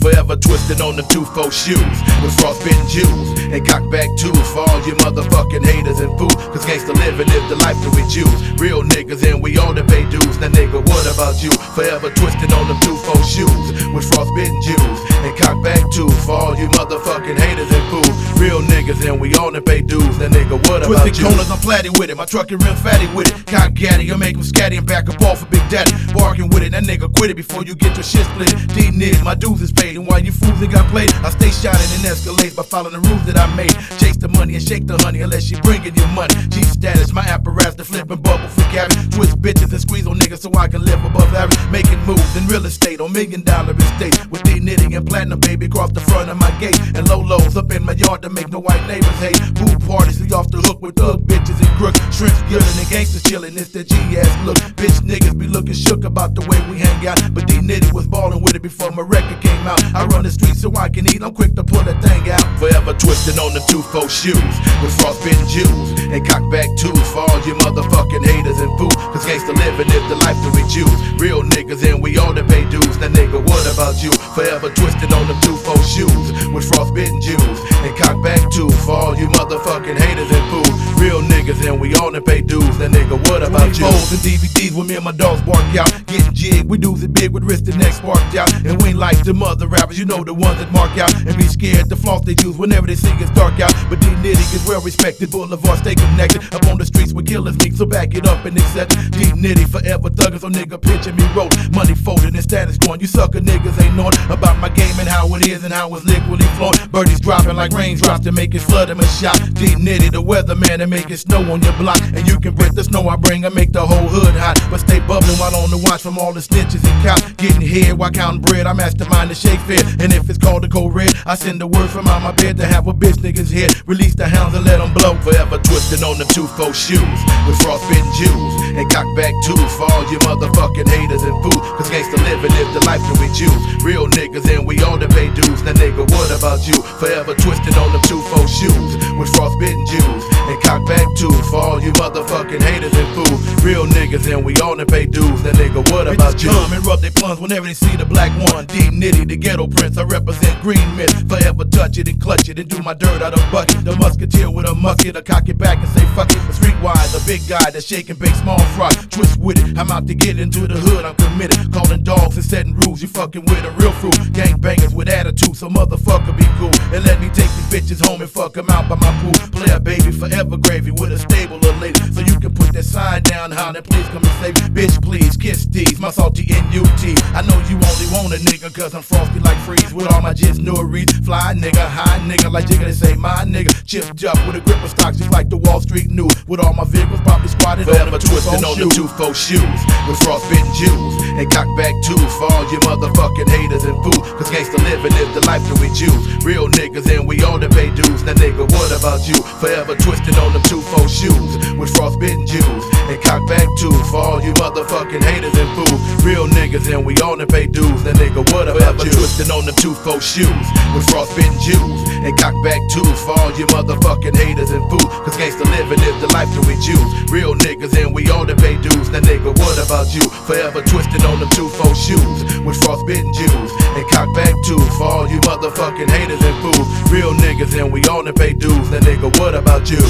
Forever twisting on the 2-4 shoes with Frost Bitten Jewels and cock back tools for all you motherfucking haters and fools. Cause gangsta living is the life that we choose. Real niggas and we all that pay dues. Now nigga, what about you? Forever twisting on the 2-4 shoes with Frost Bitten Jewels and cock back tools for all you motherfucking haters and fools. Real niggas and we all that pay dues. Now nigga, what about you? Twisted corners, I'm flatty with it. My truck is real fatty with it. Cock gaddy, I make him scatty and back up off a big daddy. Bargain with it, that nigga quit it before you get your shit split. Deetnitty, my dues is paid. And while you fools ain't got played, I stay shining and escalate by following the rules that I made. Chase the money and shake the honey unless you bringing your money. G status, my apparatus, the flipping bubble for cabbage. Twist bitches and squeeze on niggas so I can live above average. Making moves in real estate on $1 million estates. With Deetnitty and platinum, baby, cross the front of my gate. And low lows up in my yard to make no white neighbors hate. Pool parties, we off the hook with thug bitches and crooks. Shrimps grilling and gangsters chilling, it's that G-ass look. Bitch niggas be looking shook about the way we hang out. But Deetnitty was balling with it before my record came out. I run the streets so I can eat, I'm quick to pull that thing out. Forever twisting on the 2-4 shoes with Frost Bitten Jewels and cock back tools for all you motherfucking haters and fools. Cause gangsta living is the life that we choose. Real niggas and we all that pay dues. Now nigga, what about you? Forever twisting on the 2-4 shoes with Frost Bitten Jewels and cock back tools for all you motherfucking haters and fools. Real niggas and we all that pay dues. Now nigga, what about you? Phones and DVDs when me and my dogs bark out. Getting jig, we dudes it big with wrist and neck sparked out. And we ain't like the mother rappers, you know the ones that mark out and be scared the floss they use whenever they see it's dark out. But Deetnitty is well respected, boulevard stay connected. Up on the streets with killers meet, so back it up and accept it. Deetnitty forever thuggin', so nigga pitching me road. Money folding and status going, you sucker niggas ain't knowin' about my game and how it is and how it's liquidly flowing. Birdies dropping like raindrops to make it flood in my shop. Deetnitty the weatherman to make it snow on your block. And you can break the snow I bring and make the whole hood hot. But stay bubbling while on the watch from all the snitches and cops. Getting head while counting bread, I mastermind the shake. And if it's called a cold red, I send the word from out my bed to have a bitch nigga's head. Release the hounds and let them blow. Forever twisting on the 2-4 shoes with Frost Bitten Jewels and cock back tools for all you motherfucking haters and fools. Cause gangsta living is the life that we choose. Real niggas and we all that pay dues. Now nigga, what about you? Forever twisting on the 2-4 shoes with Frost Bitten Jewels and cock back tools for all you motherfucking haters and fools. Real niggas and we all that pay dues. Now nigga, what about bitches you? Come and rub their plums whenever they see the black one. Deetnitty the ghetto prince, I represent green men. Forever touch it and clutch it and do my dirt out of bucket. The musketeer with a musket, I cock it back and say fuck it. The streetwise, a big guy that shake and bake small fry. Twist with it, I'm out to get into the hood, I'm committed. Calling dogs and setting rules, you fucking with a real fruit. Gangbangers with attitude, so motherfucker be cool. And let me take these bitches home and fuck them out by my pool. Player baby, forever gravy with a stable of ladies. So you can put that sign down, holler, please come and save me. Bitch, please kiss these, my salty N.U.T. I know you only want a nigga cause I'm frosty like freeze with all my just reeds. Fly nigga, high nigga, like jigga, they say my nigga. Chipped up with a grip of stocks just like the Wall Street News. With all my vehicles probably squatted forever twisting on the 2-4 shoes with Frost Bitten Jewels and cock back tools for all you motherfucking haters and fools. Cause gangsta living is the life that we choose. Real niggas and we all that pay dues. Now nigga, what about you? Forever twisting on the 2-4 shoes with Frost Bitten Jewels and cock back tools for all you motherfucking haters and fools. Real niggas and we all that pay dues. Now nigga, what about you? Twisting on the 2-4 shoes with Frost Bitten Jewels and cock back tools for all you motherfucking haters and fools. Cause gangsta living is the life that we choose. Real niggas and we all that pay dues. Now nigga, what about you? Forever twisting on the 2-4 shoes with Frost Bitten Jewels and cock back tools for all you motherfucking haters and fools. Real niggas and we all that pay dues. Now nigga, what about you?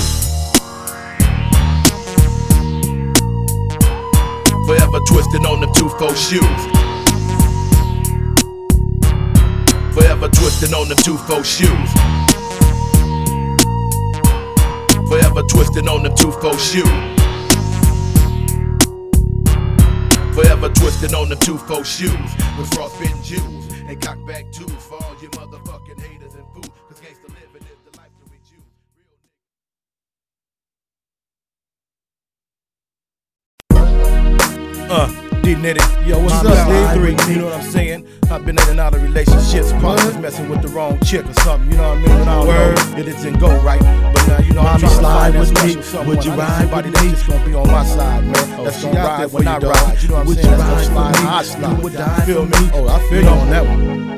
Forever twisting on the 2-4 shoes. Forever twisting on the 2-4 shoes. Forever twisting on the 2-4 shoes. Forever twisting on the 2-4 shoes with Frost Bitten Jewels and cock back tools for all you motherfucking haters and fools. Cause gangsta living is the life that we choose. Deetnitty. Yo, what's up, day 3? You know what I'm saying? I've been in and out of relationships, partners messing with the wrong chick or something. You know what I mean? When I know it didn't go right, but now you know I'm trying to slide with me. Would you ride with me? That's gonna be on my side, man. That's gonna ride when I ride. You know what I'm saying? That's gonna slide. I slide. Feel me? Oh, I feel you on that one.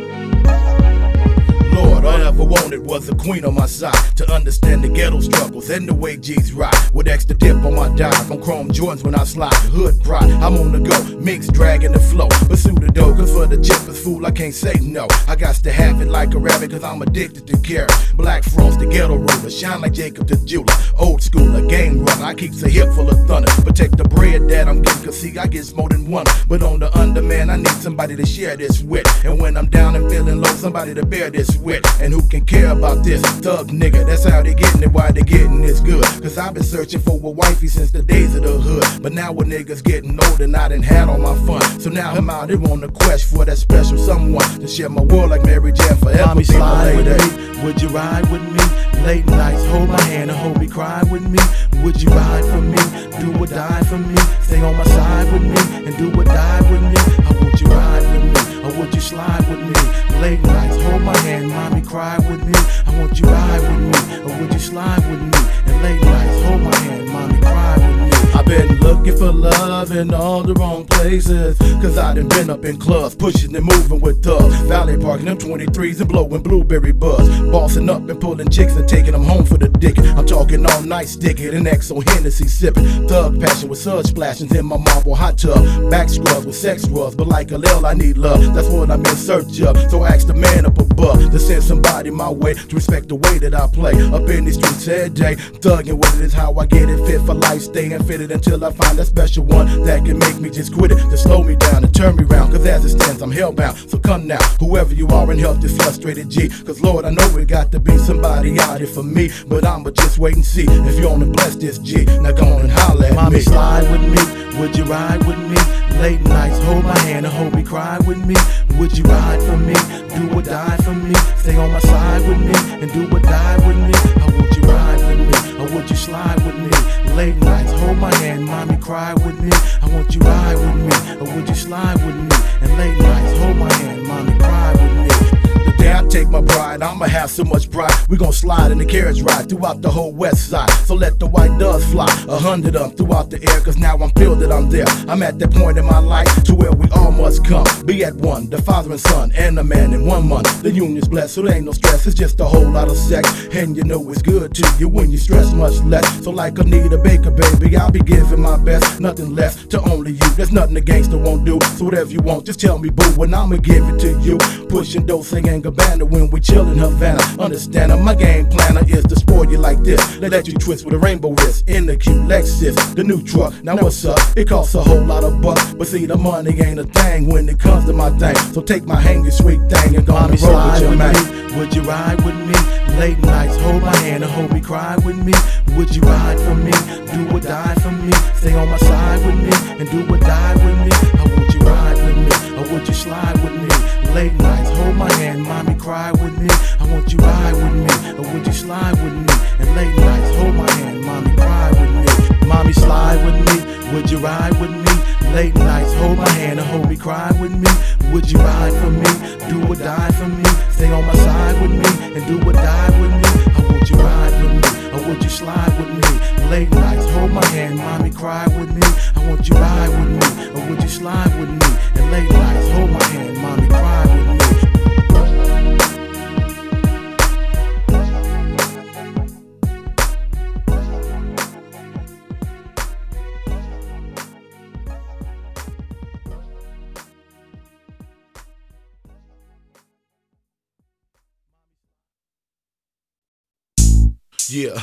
Lord, all I ever wanted was a queen on my side to understand the ghetto struggles and the way G's ride. With extra dip on my dive, on chrome Jordans when I slide. Hood pride, I'm on the go, minx dragging the flow. Pursue the dough, cause for the chippers, fool I can't say no. I got to have it like a rabbit, cause I'm addicted to care. Black Frost, the ghetto ruler, shine like Jacob the jeweler. Old school, a game runner, I keeps a hip full of thunder. Protect the bread that I'm getting, cause see, I gets more than one. But on the under, man, I need somebody to share this with. And when I'm down and feeling low, somebody to bear this with. And who can care about this? Thug nigga, that's how they getting it, why they getting it's good. Cause I've been searching for a wifey since the days of the hood. But now a nigga's getting old and I done had all my fun. So now I'm out here on the quest for that special someone to share my world like Mary Jane forever. Mommy, slide with me, would you ride with me? Late nights, hold my hand and hold me, cry with me. Would you ride for me, do or die for me? Stay on my side with me and do or die with me. How would you ride with me, or would you slide with me? Late nights, hold my hand, mommy, cry with me. I want you ride with me, or would you slide with me? And late nights, hold my hand, mommy, cry with me. I've been looking for love in all the wrong places, cause I done been up in clubs, pushing and moving with thugs, Valley parking them 23s and blowing blueberry buzz, bossing up and pulling chicks and taking them home for the dick. I'm talking all night sticking and XO Hennessy sipping, thug passion with suds splashings in my marble hot tub, back scrubs with sex rubs, but like a L, I need love, that's what I'm in search of. So ask the man up above to send somebody my way, to respect the way that I play, up in these streets every day, thugging with it is how I get it, fit for life, staying fitted until I find that special one that can make me just quit it, to slow me down and turn me round. Cause as it stands, I'm hellbound. So come now, whoever you are, and help this frustrated G. Cause Lord, I know it got to be somebody out here for me. But I'ma just wait and see if you only bless this G. Now go on and holler at Mommy, me. Slide with me, would you ride with me? Late nights, hold my hand and hold me, cry with me. Would you ride for me, do or die for me? Stay on my side with me and do or die with me. How would you ride with me, or would you slide with me? Late nights, hold my hand, mommy, cry with me. I want you ride with me, or would you slide with me? And late nights, hold my hand, mommy, cry with me. I take my bride, I'ma have so much pride. We gon' slide in the carriage ride throughout the whole west side. So let the white doves fly, 100 of them throughout the air. Cause now I'm filled that I'm there. I'm at that point in my life to where we all must come. Be at one, the father and son, and the man in one month. The union's blessed, so there ain't no stress. It's just a whole lot of sex. And you know it's good to you when you stress much less. So like Anita Baker, baby, I'll be giving my best. Nothing less to only you. There's nothing a gangster won't do. So whatever you want, just tell me, boo, and I'ma give it to you. Pushing, dosing, and Gabbana when we chillin' Havana. Understand, my game planner is to spoil you like this. Let you twist with a rainbow wrist in the cute Lexus, the new truck. Now what's up? It costs a whole lot of bucks, but see the money ain't a thing when it comes to my thing. So take my hand, you sweet thing, and go on the road with your man. Would you ride with me? Late nights, hold my hand and hold me, cry with me. Would you ride for me? Do or die for me? Stay on my side with me and do or die with me. How would you ride with me, or would you slide with me? Late nights, hold my hand, mommy, cry with me. I want you ride with me, or would you slide with me? And late nights, hold my hand, mommy, cry with me. Mommy, slide with me, would you ride with me? Late nights, hold my hand and hold me, cry with me. Would you ride for me, do or die for me? Stay on my side with me, and do or die with me. I want you ride with me, or would you slide with me? Late nights, hold my hand, mommy, cry with me. I want you ride with me, or would you slide with me? And late nights, hold my hand, mommy, cry with me. Yeah,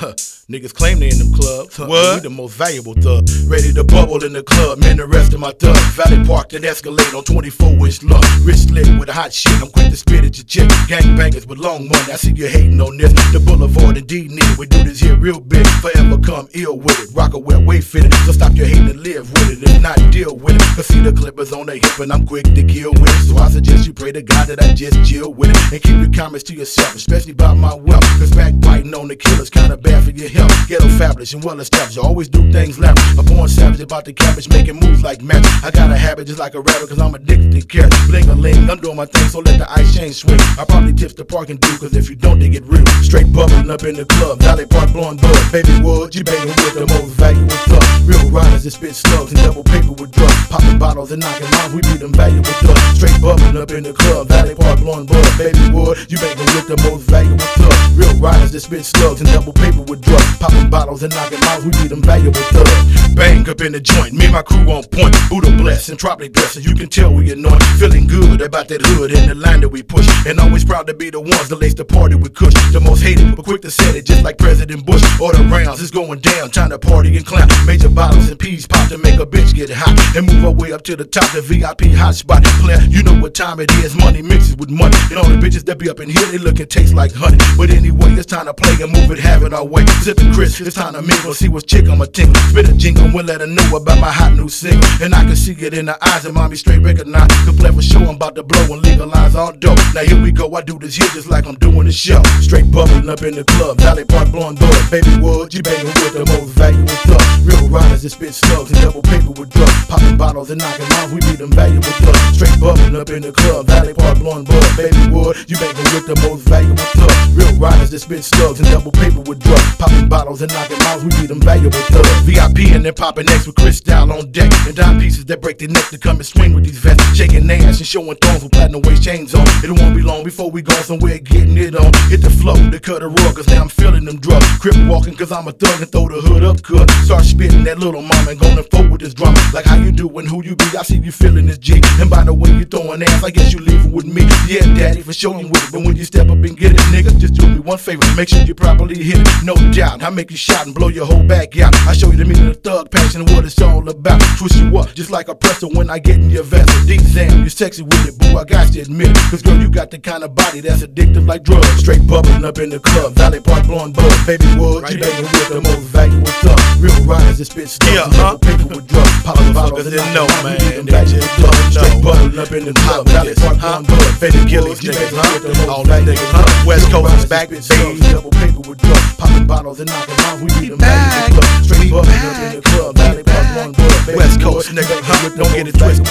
niggas claim they in them clubs. What? We the most valuable thug. Ready to bubble in the club, man, the rest of my thugs. Valley parked and Escalade on 24-inch lug. Wrist lit with a hot shit, I'm quick to spit at your chick. Gangbangers with long money, I see you hating on this. The Boulevard and Deetnitty, we do this here real big. Forever come ill with it, rock away, way fitted. So stop your hate and live with it, and not deal with it. Cause see the clippers on the hip and I'm quick to kill with it. So I suggest you pray to God that I just chill with it. And keep your comments to yourself, especially about my wealth. Cause backbiting on the killers kinda bad for your health. Ghetto fabulous and well established, I always do things loud. I'm born savage about the cabbage, making moves like magic. I got a habit just like a rabbit, cause I'm addicted to carrots. Bling a ling, I'm doing my thing, so let the ice chain swing. I probably tips the parking due, cause if you don't, they get real. Straight bubbling up in the club, Valley Park blowing buzz. Baby Wood, you banging with the most valuable stuff. Real riders that spit slugs and double paper with drugs. Popping bottles and knocking lines, we be them valuable thugs. Straight bubbling up in the club, Valley Park blowing buzz. Baby Wood, you banging with the most valuable stuff. Real riders that spit slugs and double paper with drugs, popping bottles and knocking mouths. We be them valuable thugs. Bang up in the joint, me and my crew on point. Buddha blessed and tropic blessed, you can tell we annoying. Feeling good, about that hood and the line that we push, and always proud to be the ones that lace the party with Kush. The most hated, but quick to set it, just like President Bush. All the rounds is going down, time to party and clown. Major bottles and peas pop to make a bitch get hot and move our way up to the top, the VIP hotspot. Player, you know what time it is, money mixes with money, and all the bitches that be up in here, they look and taste like honey. But anyway, it's time to play and move it, have it our way. Sit the Chris, it's time to mingle, see what's chick I'ma tingle. Spit a jingle, we'll let her know about my hot new single, and I can see it in her eyes, and mommy straight recognize. The play for show, I'm about to blow and legalize all dope. Now here we go, I do this here just like I'm doing the show. Straight bubbling up in the club, Valley Park blowing blood. Baby Wood, you banging with the most valuable stuff. Real riders that spit slugs and double paper with drugs. Popping bottles and knocking off, we be them valuable thugs. Straight bubbling up in the club, Valley Park blowing blood. Baby Wood, you banging with the most valuable thugs. Real riders that spit slugs and double paper with drugs. Popping bottles and knocking off, we be them valuable thugs. VIP and then popping X with Chris down on deck, and dime pieces that break their neck to come and swing with these vests. Shaking ass and showing thongs with platinum waist chains on. It won't be long before we gone somewhere getting it on. Hit the flow to cut a rug, cause now I'm feeling them drugs. Crip walking cause I'm a thug and throw the hood up, cuz start spitting that little mama and going forward with this drama. Like how you doing, who you be, I see you feeling this G. And by the way you throwing ass, I guess you leaving with me. Yeah daddy, for sure you with it, but when you step up and get it, nigga, just do me one favor, make sure you properly hit it. No doubt, I make you shout and blow your whole back out. I show you the meaning of thug passion and what it's all about. Twist you up just like a presser when I get in your vessel. Deep Zam, you sexy with it, boo, I got to admit it, cause girl, you got the kind of body that's addictive like drugs. Straight bubbling up in the club, Valley Park blowing bug. Baby Wood, right, you banging with the most valuable stuff. Real riders that spit stuff, yeah, paper with drugs. Poppin' bottles and no man, they just don't know. Straight bubbling up in the club, Valley Park blowing bug. Fetty Gillies, niggas, all that niggas, West Coast is back, bitch, double paper with drugs. Poppin' bottles and knockin' off, we be them back. Straight bubbling up in the club, Valley Park blowing bug. West Coast, nigga, don't get it twisted.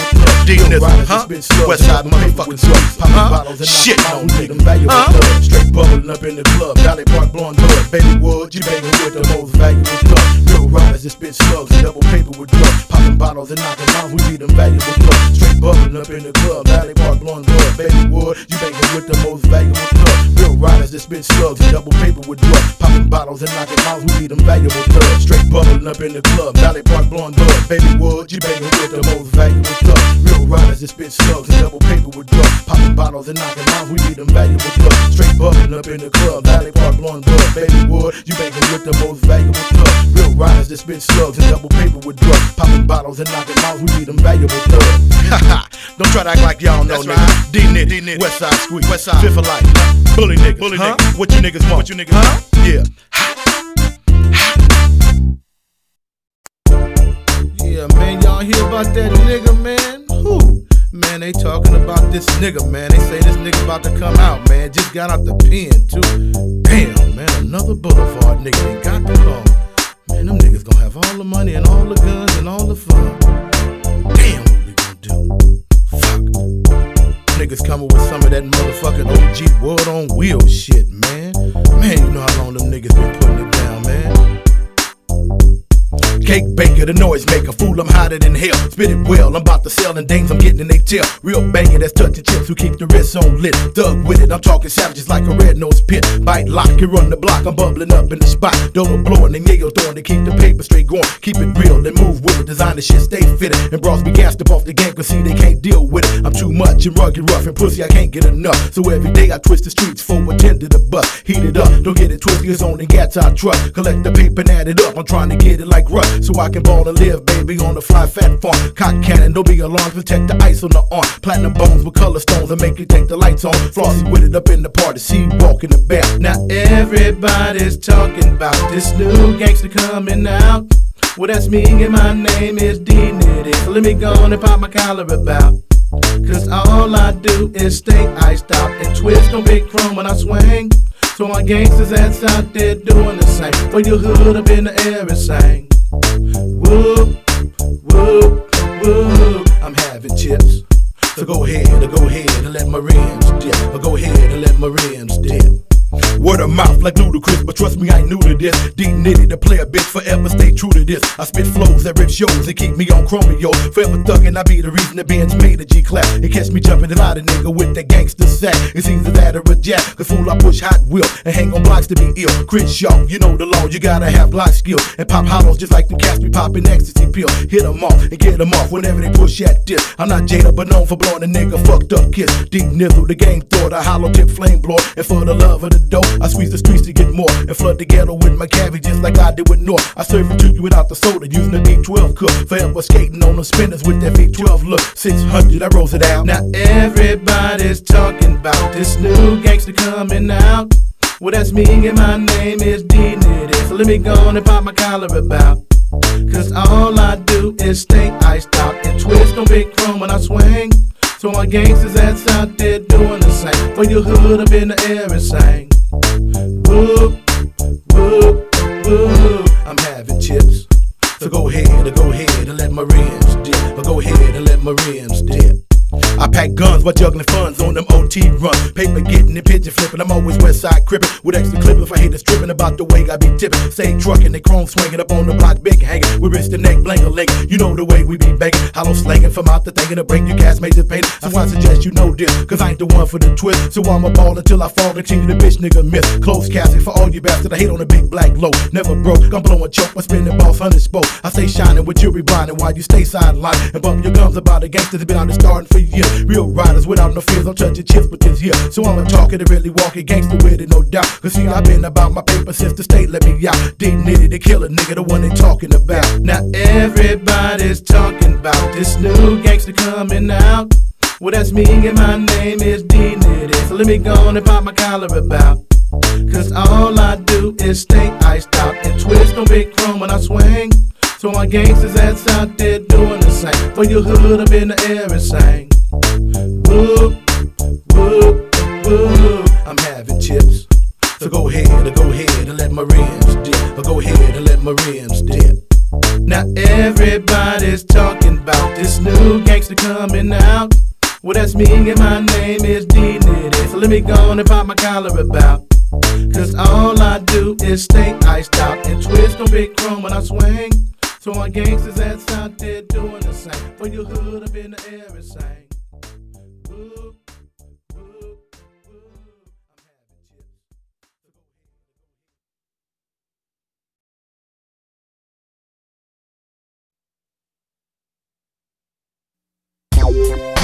Deetnitty, Westside motherfucking slugs. Shit, I don't take them valuable thugs. Straight bubbling up in the club, Valley Park blowing blood. Baby Wood, you banging with the most valuable thugs. Real riders that spit slugs and double paper with drugs. Popping bottles and knocking off, we be them valuable thugs. Straight bubbling up in the club, Valley Park blowing blood. Baby Wood, you banging with the most valuable thugs. Real riders that spit slugs and double paper with drugs. Popping bottles and knocking off, we be them valuable thugs. Straight bubbling up in the club, Valley Park blowing blood. Baby Wood, you banging with the most valuable thugs. Real riders that spit slugs and double paper with drugs. Popping bottles and knocking off, we be them valuable thugs. Straight bubbling up in the club, Valley Park blowing blood. Baby Wood, you banging with the most valuable thugs. Real riders that spit slugs and double paper with drugs. Popping bottles and knocking off, we be them valuable thugs. Haha, don't try to act like y'all know, nigga. D-Nitty, Westside Squeak, Westside Fit 4 Life, bully niggas, what you niggas want, yeah. Yeah, man, y'all hear about that nigga, man? Whew. Man, they talking about this nigga, man. They say this nigga about to come out, man. Just got out the pen, too. Damn, man, another boulevard nigga. They got the law. Man, them niggas gonna have all the money and all the guns and all the fun. Damn, what we gonna do? Fuck. Niggas coming with some of that motherfucking OG world on wheel shit, man. Man, you know how long them niggas been putting it down, man. Cake baker, the noise maker, fool, I'm hotter than hell. Spit it well, I'm about to sell, and dames I'm getting in they tail. Real banger that's touching chips, who keep the wrists on lit. Thug with it, I'm talking savages like a red-nosed pit. Bite lock, you run the block, I'm bubbling up in the spot. Dolo blowing, and yayo throwing, to keep the paper straight going. Keep it real, and move with it, design the shit, stay fitted. And bros be gassed up off the game, cause see they can't deal with it. I'm too much and rugged, rough, and pussy I can't get enough. So every day I twist the streets for a tender to bust. Heat it up, don't get it twisted, it's only gats I trust. Collect the paper and add it up, I'm trying to get it like rust. So I can ball and live, baby, on the fly fat farm. Cock cannon, don't be alarmed, protect the ice on the arm. Platinum bones with color stones and make you take the lights on. Flossy with it up in the party, see walk in the back. Now everybody's talking about this new gangster coming out. Well, that's me and my name is Deetnitty. So let me go on and pop my collar about, cause all I do is stay iced out and twist on big chrome when I swing. So my gangsters that's out there doing the same. Well, your hood up in the air and sang. Whoop, whoop, whoop. I'm having chips, so go ahead and let my rims dip. Go ahead and let my rims dip. Word of mouth like ludicrous, but trust me, I ain't new to this. Deetnitty, the player, bitch, forever stay true to this. I spit flows that rip shows and keep me on chromio. Forever thuggin', I be the reason the band's made a G-clap. And catch me jumpin' and out a nigga with that gangster sack. It's either that or a jack. The fool I push hot wheel and hang on blocks to be ill. Chris Shaw, you know the law, you gotta have block skill. And pop hollows just like them cats be popping ecstasy pill. Hit them off and get them off whenever they push at this. I'm not Jada, but known for blowing a nigga fucked up kiss. Deep nizzle, the gang thought, a hollow tip flame blower. And for the love of the dough, I squeeze the streets to get more. And flood the ghetto with my cabbages like I did with North. I serve it to you without the soda, using a D12 cook. Forever skating on the spinners with that V12 look. 600, I rolls it out. Now everybody's talking about this new gangster coming out. Well, that's me and my name is Deetnitty. So let me go on and pop my collar about. Cause all I do is stay iced out and twist on big chrome when I swing. So my gangsters that's out there doing the same. For your hood up in the air and sang. Whoop, whoop, whoop. I'm having chips. So go ahead and let my rims dip. Or go ahead and let my rims dip. I pack guns while juggling funds on them OT runs. Paper getting and pigeon flipping. I'm always west side crippin' with extra clippin' for haters trippin' about the way I be tippin'. Same truckin', they chrome swingin' up on the block, big hangin'. We wrist the neck, bling a link. You know the way we be bangin'. Hollow slangin' from out the thing and a break. You cast major pain. So I suggest you know this, cause I ain't the one for the twist. So I'm a ball until I fall and continue the bitch nigga miss. Close casting for all you bastards. I hate on a big black low. Never broke. I'm blowin' choke. I'm spinning boss 100 spoke. I stay shining with jewelry blindin' while you stay sidelined. And bump your gums about the gangsters that been out there startin' for years. Real riders without no fears, I'm touching chips with this here. So I'm a talker that really walking gangster with it, no doubt. Cause see, I've been about my paper since the state let me out. Deetnitty, the killer nigga, the one they talking about. Now everybody's talking about this new gangster coming out. Well, that's me and my name is Deetnitty. So let me go on and pop my collar about. Cause all I do is stay iced out and twist on big chrome when I swing. So my gangsters that's out there doing the same. For your hood up in the air and sang. Whoop, whoop, whoop. I'm having chips. So go ahead and let my rims dip. Or go ahead and let my rims dip. Now everybody's talking about this new gangster coming out. Well, that's me and my name is Deetnitty. So let me go on and pop my collar about. Cause all I do is stay iced out and twist on big chrome when I swing. So my gangsters that's out there doing the same. For your hood up in the air and sang. Whoop.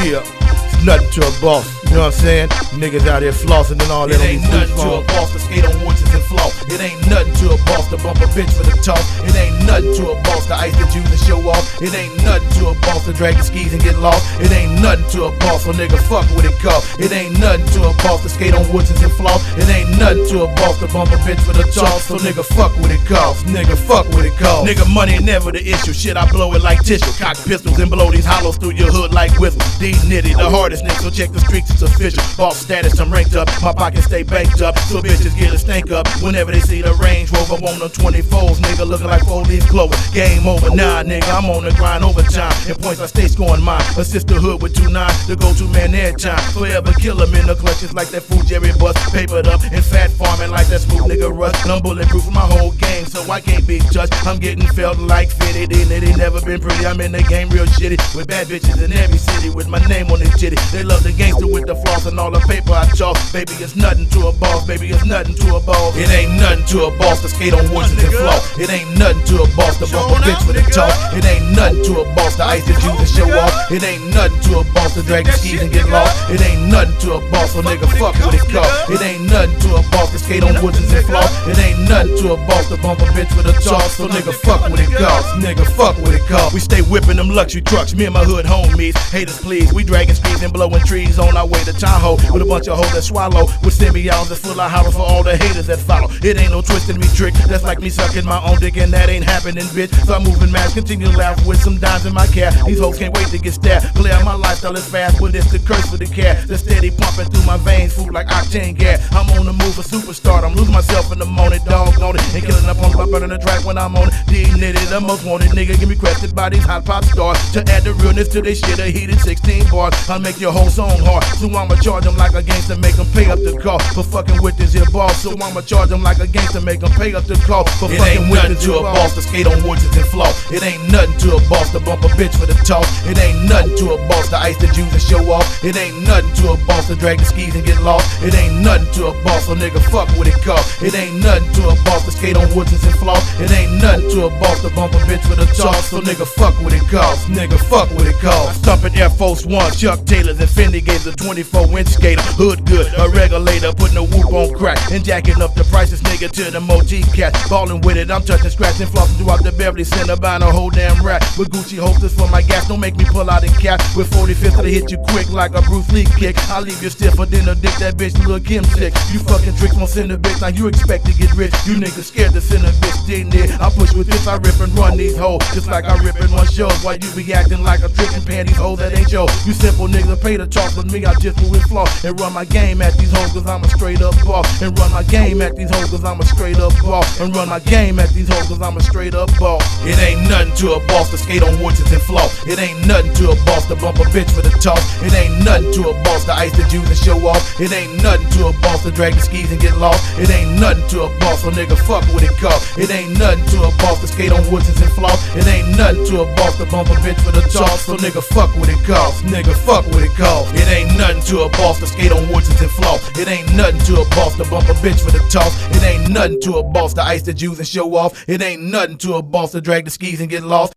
Yeah, it's nothing to a boss, you know what I'm saying? Niggas out here flossin' and all that. It ain't nothing to a boss to skate on horses and floss. It ain't nothing to a boss to bump a bitch for the toss. It ain't nothing to a boss to ice the juice and show off. It ain't nothing to a boss to drag the skis and get lost. It ain't nothing to a boss, so nigga fuck what it cost. It ain't nothing to a boss to skate on horses and floss. It ain't nothing to a boss to bump a bitch for the toss. So nigga fuck what it costs, nigga fuck what it costs. Nigga money never the issue, shit I blow it like tissue. Cock pistols and blow these hollows through your hood like whistles. Deetnitty, the hardest nigga, so check the streets, it's official. Boss status, I'm ranked up, my pockets stay banked up. So bitches get a stank up whenever they see the Range Rover. On them 24s, nigga, looking like 4-leaf clover. Game over, nah, nigga, I'm on the grind overtime. In points, I stay scoring mine. A sisterhood with 2-9, the go-to man airtime. Forever kill them in the clutches like that food Jerry bus. Papered up and fat farming like that smooth nigga rust. And I'm bulletproof my whole game, so I can't be touched. I'm getting felt like fitted in it, ain't never been pretty. I'm in the game real shitty with bad bitches in every city. With my name on the titty, they love the gangster with the floss and all the paper I chalk. Baby, it's nothing to a boss. Baby, it's nothing to a boss. It ain't nothing to a boss to skate on horses and floss. It ain't nothing to a boss to bump a bitch for the toss. It ain't nothing to a boss to ice the juice and show off. It ain't nothing to a boss to drag the skis and get lost. It ain't nothing to a boss, so nigga fuck what it costs. It ain't nothing to a boss to skate on horses and floss. It ain't nothing to a boss to bump a bitch for the toss. So nigga fuck what it costs. Nigga fuck what it costs. We stay whipping them luxury trucks. Me and my hood homies. Haters please, we dragging skis and blowing trees on our way to Tahoe with a bunch of hoes that swallow with semi-yawns that's full of hollows for all the haters that follow. It ain't no twisting me trick, that's like me sucking my own dick and that ain't happening, bitch. So I'm moving mass, continue to laugh with some dimes in my cap. These hoes can't wait to get stabbed. Play out my lifestyle is fast, but it's the curse for the cat. The steady pumping through my veins, food like octane gas. I'm on the move, a superstar. I'm losing myself in the morning, doggone it, and killing up on by burning the track when I'm on it. Deetnitty, the most wanted nigga, get me crafted by these hot pop stars to add the realness to this shit. A heated 16 bars, I'll make break your whole song hard. So I'ma charge them like a gangster, make them pay up the cost for fucking with this here boss. So I'ma charge them like a gangster, make them pay up the cost for fucking with this here boss. To skate on horses and floss. It ain't nothing to a boss to bump a bitch for the toss. It ain't nothing to a boss to ice the Jews and show off. It ain't nothing to a boss to drag the skis and get lost. It ain't nothing to a boss, so nigga fuck what it cost. It ain't nothing to a boss to skate on horses and floss. It ain't nothing to a boss to bump a bitch for the toss. So nigga fuck what it cost. Nigga fuck what it cost. I stump in Air Force One, Chuck Taylors and Fendi Gators, a 24-inch skater, hood good, a regulator, putting a whoop on crack and jacking up the prices, nigga, to the Moji cat. Ballin' with it, I'm touching, scratching, flossing throughout the Beverly Center, buying a whole damn rack. With Gucci holsters for my gas, don't make me pull out and cap. With 45th, I hit you quick like a Bruce Lee kick. I leave you stiffer than a dick, that bitch Lil' Kim sick. You fucking tricks won't send a bitch, now you expect to get rich. You niggas scared to send a bitch, didn't it? I push with this, I rip and run these hoes, just like I rip and run shows. Why you be acting like a trick and panties hoes that ain't yo? You simple niggas pay the talk with me, I just will with flaw. And run my game at these hoes cause I'm a straight up boss. And run my game at these hoes cause I'm a straight up boss. And run my game at these hoes cause I'm a straight up boss. It ain't nothing to a boss to skate on horses and floss. It ain't nothing to a boss to bump a bitch for the toss. It ain't nothing to a boss to ice the Jews and show off. It ain't nothing to a boss to drag the skis and get lost. It ain't nothing to a boss, so nigga fuck what it cost. It ain't nothing to a boss to skate on horses and floss. It ain't nothing to a boss to bump a bitch for the toss. So nigga fuck what it cost. Nigga fuck what it cost. It ain't nothing to a boss to skate on horses and floss. It ain't nothing to a boss to bump a bitch for the toss. It ain't nothing to a boss to ice the Jews and show off. It ain't nothing to a boss to drag the skis and get lost.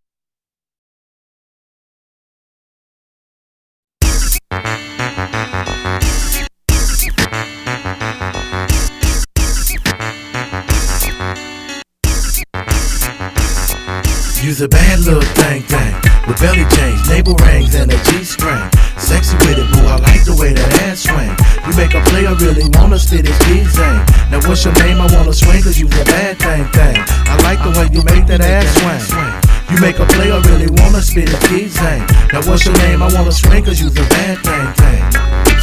Use a bad little thing, with belly chains, navel rings, and a G-string. Sexy with it, boo, I like the way that ass swing. You make a player really wanna spit his G-zang. Now what's your name? I wanna swing, cause you a bad thing. I like the way you make that ass swing. You make a player really wanna spit his G-zang. Now what's your name? I wanna swing, cause you a bad thing.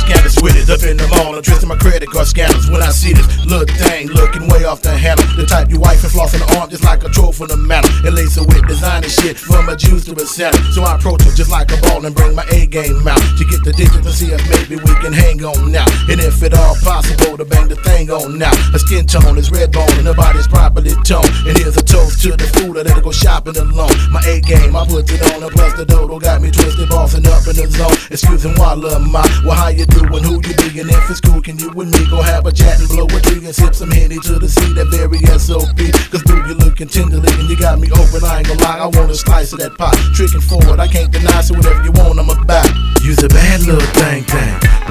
Scammers with it, up in the mall, I'm dressing my credit card scanners. When I see this little thing looking way off the handle, the type you wife and floss in the arm just like a troll from the manor. And lace it with designer shit from a Jews to a Santa. So I approach her just like a ball and bring my A game out to get the digits and see if maybe we can hang on now. And if it all possible, to bang the thing on now. Her skin tone is red bone and her body's properly toned. And here's a toast to the fool that let her go shopping alone. My A game, I put it on her, plus the dodo got me twisted, bossing up in the zone. Excuse me, why love my, well how you doing, who you being, if it's cool, can you and me go have a chat and blow a tree and sip some Henny to the sea, that very SOP. Cause dude, you looking tenderly and you got me open, I ain't gonna lie, I want a slice of that pot. Tricking forward, I can't deny, so whatever you want, I'ma buy. Use a bad little thing,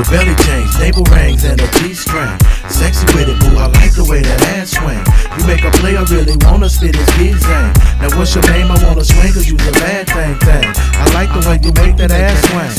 with belly chains, navel rings, and a G-string. Sexy with it, boo, I like the way that ass swing. You make a player really wanna spit his G-zang. Now what's your name? I wanna swing, cause you's a bad thing. I like the way you make that ass swing.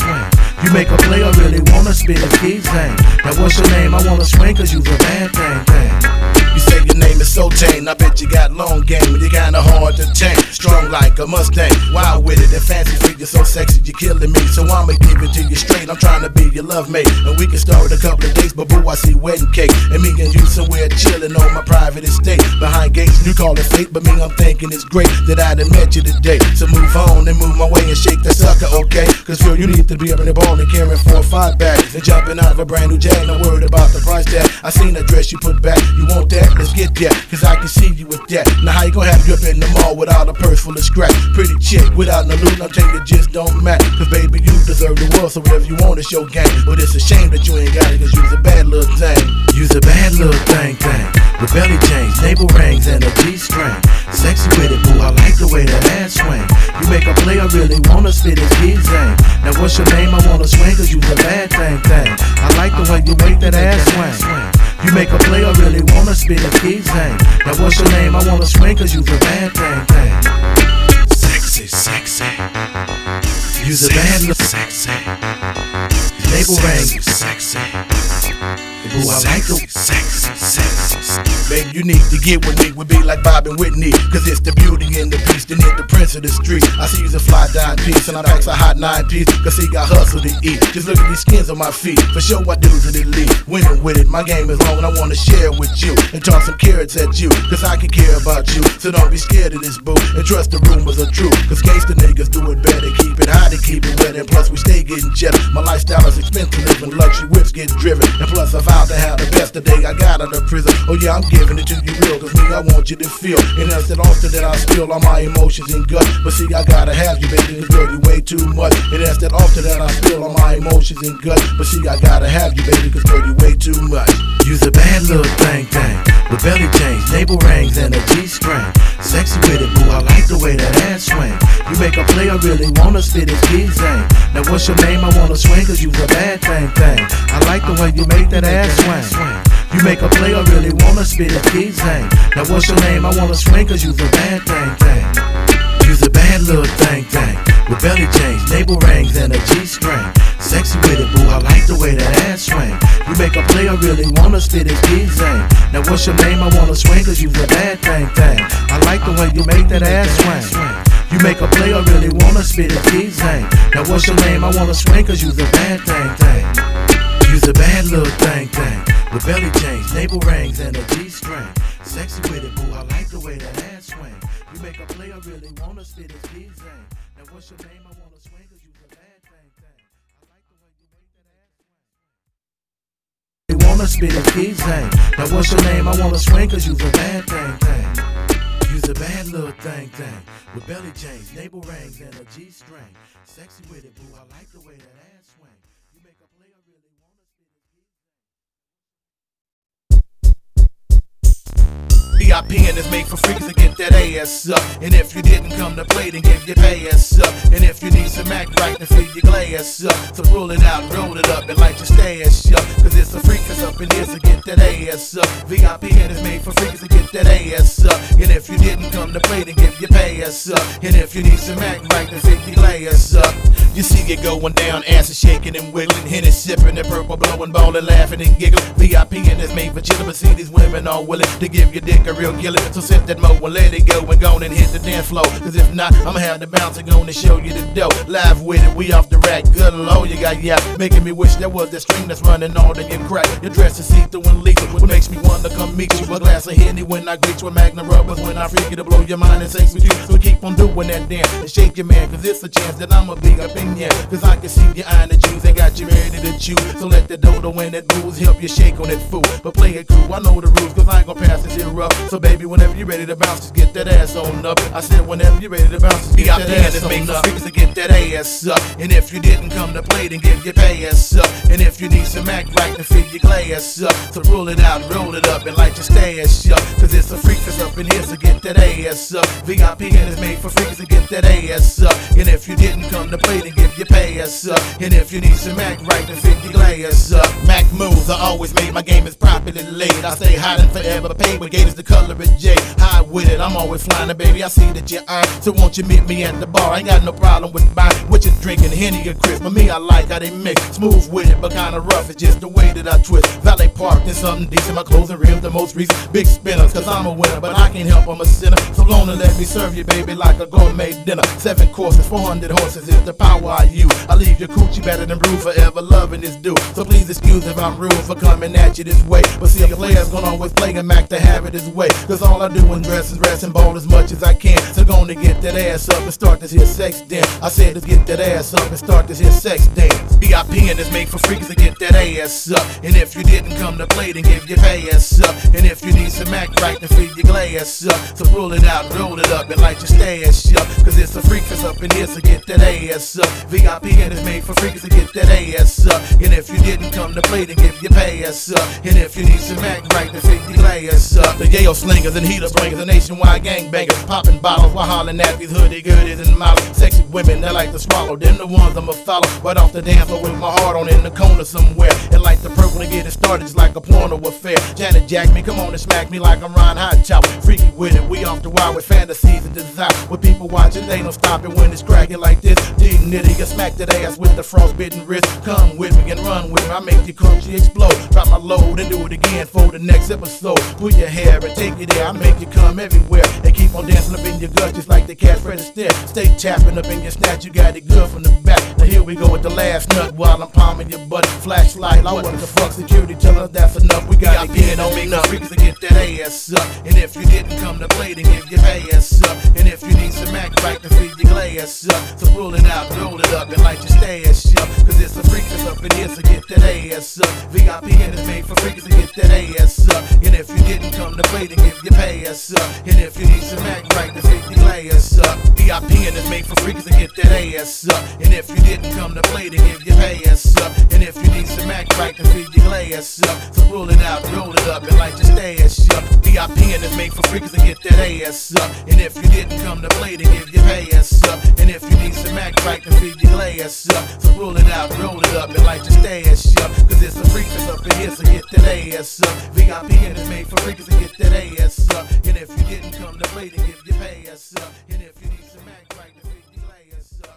You make a player really wanna spit his G-zang. Now what's your name? I wanna swing, cause you's a bad thing. You say your name is so tame, I bet you got long game, but you kinda hard to tame. Strong like a Mustang, wild with it and fancy free. You're so sexy, you're killing me, so I'ma give it to you straight. I'm trying to be your love mate, and we can start a couple of days, but boo, I see wedding cake. And me and you somewhere chilling on my private estate. Behind gates, you call it fate, but me, I'm thinking it's great that I done met you today. So move on and move my way and shake that sucker, okay? Cause girl, you need to be up in the ball and carrying 4 or 5 bags and jumping out of a brand new jag, no worried about the price tag. I seen the dress you put back, you want that? Let's get that, cause I can see you with that. Now how you gon' have you up in the mall without a purse full of scratch? Pretty chick without no loot, I'm taking it just don't matter. Cause baby, you deserve the world, so whatever you want is your game. But it's a shame that you ain't got it, cause you's a bad little thing. You's a bad little thing, with belly chains, navel rings, and a G-string. Sexy with it, boo, I like the way that ass swing. You make a player really wanna spit his G-zang. Now what's your name? I wanna swing, cause you's a bad thing. I like the way you make that ass swing. You make a player really wanna spit his G-zang. Now what's your name? I wanna swing, cause you's a bad thing. Sexy. You's a bad little sexy. Navel rings, sexy. Ooh, I like them. Sexy, sexy, sexy. Baby, you need to get with me. We be like Bob and Whitney. Cause it's the beauty and the peace. Then it's the prince of the street. I see he's a fly dime piece. And I like a hot 9 piece. Cause he got hustle to eat. Just look at these skins on my feet. For sure I do to the league. Winning with it. My game is long and I wanna share it with you. And toss some carrots at you. Cause I can care about you. So don't be scared of this boo. And trust the rumors are true. Cause gangsta niggas do it better. Keep it high to keep it wet. And plus we stay getting jealous. My lifestyle is expensive. Living luxury whips get driven. And plus I vow to have the best today I got out of prison. Oh yeah, I'm giving it to you real, cause me, I want you to feel. And that's it often that I spill all my emotions and guts. But see, I gotta have you, baby, this girl, you way too much. And that's that often that I spill all my emotions and guts. But see, I gotta have you, baby, cause girl, you way too much. You's a bad little thing, thing. With belly chains, navel rings, and a G-string. Sexy with it, boo, I like the way that ass swing. You make a play, I really wanna spit his keys in. Now what's your name, I wanna swing, cause you's a bad thing, thing. I like the way you make that ass swing. You make a play, I really wanna spit his keys in. Now what's your name, I wanna swing, cause you's a bad thing, thing. You's a bad little thing, thing. With belly chains, navel rings, and a G-string. Sexy with it, boo, I like the way that ass swing. You make a play, I really wanna spit his keys in. Now what's your name, I wanna swing, cause you's a bad thing, thing. I like the way you make that ass swing. You make a play, I really wanna spit his keys in. Now what's your name, I wanna swing, cause you's a bad thing, thing. You's a bad little thing, thing. With belly chains, navel rings, and a G-string. Sexy with it, boo, I like the way that ass swing. You make a play, I really wanna spit his keys in. Now what's your name, I wanna swing, cause you's a bad thing, thing. Wanna spit his keys in. Now what's your name? I wanna swing cause you's a bad thing, thing. You's a bad little thing, thing. With belly chains, navel rings, and a G-string. Sexy with it, boo, I like the way that ass swing. You make a play, I really wanna spit his keys in. V.I.P. is made for freaks to get that ass up. And if you didn't come to play, then give your ass up. And if you need some act right, then feed your glass up. So roll it out, roll it up, and light your stash up. Cause it's a freak that's up in here, so get that ass up. V.I.P. is made for freaks to get that ass up. And if you didn't come to play, then give your ass up. And if you need some act right, then feed your glass up. You see it going down, ass is shaking and wiggling. Henny sipping and purple blowing, balling, laughing and giggling. V.I.P. is made for chillin', but see these women all willing to give your dick a real gilly. So sip that mo and let it go and go on and hit the dance floor. Cause if not, I'ma have the bouncer go and show you the dough. Live with it, we off the rack. Good low, you got yap. Making me wish there was that string that's running all in your crack. Your dress is see-through and leaking, what makes me wanna come meet you. A glass of Henny when I greet you, a Magnum rubbers when I freak you to blow your mind and sex with you. So keep on doing that dance and shake your man, cause it's a chance that I'ma be up in ya. Cause I can see your eye and the juice, they got you ready to chew. So let the dodo and that booze help you shake on that fool. But play it cool, I know the rules, cause I ain't gon' pass this here rough. So baby, whenever you ready to bounce, just get that ass on up. I said whenever you ready to bounce, just get that ass on up. To get that ass up. And if you didn't come to play, then give your ass up. And if you need some act right, then feed your glass up. So roll it out, roll it up, and light your stash up. Cause it's a freak that's up in here, so get that ass up. V.I.P. is made for freaks, so get that ass up. And if you didn't come to play, then give your ass up. And if you need some act right, then feed your glass up. Mac moves I always made, my game is properly laid. I stay hot and forever paid, but gate is the color of J. High with it, I'm always flying, and baby, I see that you're on. So won't you meet me at the bar? I ain't got no problem with mine, which is drinking Henny or Chris. But me, I like how they mix. Smooth with it, but kinda rough. It's just the way that I twist. Valet parked in something decent. My clothes and rims, the most recent. Big spinners, cause I'm a winner, but I can't help, I'm a sinner. So long and let me serve you, baby, like a gourmet dinner. 7 courses, 400 horses is the power I use. I leave your coochie better than brew, forever loving this dude. So please excuse if I'm rude for coming at you this way. But see, a player's gonna always play and Mac to have it his way. Cause all I do is dress and rest and ball as much as I can. So gonna get that ass up and start this here sex dance. I said let's get that ass up and start this here sex dance. V.I.P. is made for freaks to get that ass up. And if you didn't come to play, then give your ass up. And if you need some act right, then feed your glass up. So roll it out, roll it up, and light your stash up. Cause it's a freak that's up in here, so get that ass up. V.I.P. is made for freaks to get that ass up. And if you didn't come to play, then give your ass up. And if you need some act right, then feed your glass up. The Yale slingers and heater bringers, the nationwide gangbangers, popping bottles while hollering at these hoodie goodies and models. Sexy women that like to swallow, them the ones I'ma follow. Right off the dance floor with my heart on in the corner somewhere. And like the purple to get it started. started just like a porno affair. Janet jacked me, come on and smack me like I'm Ron Hotchop. Freaky with it, we off the wire with fantasies and desire. With people watching, they don't stop it when it's cracking like this. Deetnitty, I smack that ass with the frost bitten wrist. Come with me and run with me, I make the coochie explode. Drop my load and do it again for the next episode. Pull your hair and take it there, I make you come everywhere. And keep on dancing up in your gut just like the cat Fred Astaire. Stay tapping up in your snatch, you got it good from the back. Now here we go with the last nut while I'm palming your butt. Flashlight, like what the fuck, security telling us that's enough. We gotta get it on big freaks to get that ass up. And if you didn't come to play, then give your ass up. And if you need some act right, then feed your glass up. So pull it out, roll it up, and light your stash up. Cause it's a freakin' up, it is to get that ass up. V.I.P. and it's made for freaks to get that ass up. And if you didn't come to play, then give your ass up. And if you need some act right, then feed your glass up. V.I.P. and it's made for freaks to get that ass up. And if you didn't come to play, then give your ass up. And if you need some act right, then feed your glass up. So pull it out, roll it up, and light your stash up. V.I.P. and it's made for freaks to get that ass up. And if you didn't come to play, then give your ass up. And if you need some act right, then feed your glass up. So roll it out, roll it up, and light your stash up. Cause it's a freakin' up in here, so get that ass up. V.I.P. and it's made for freaks to get that ass up. And if you didn't come to play, then give your ass up. And if you need some act right, then feed your glass up.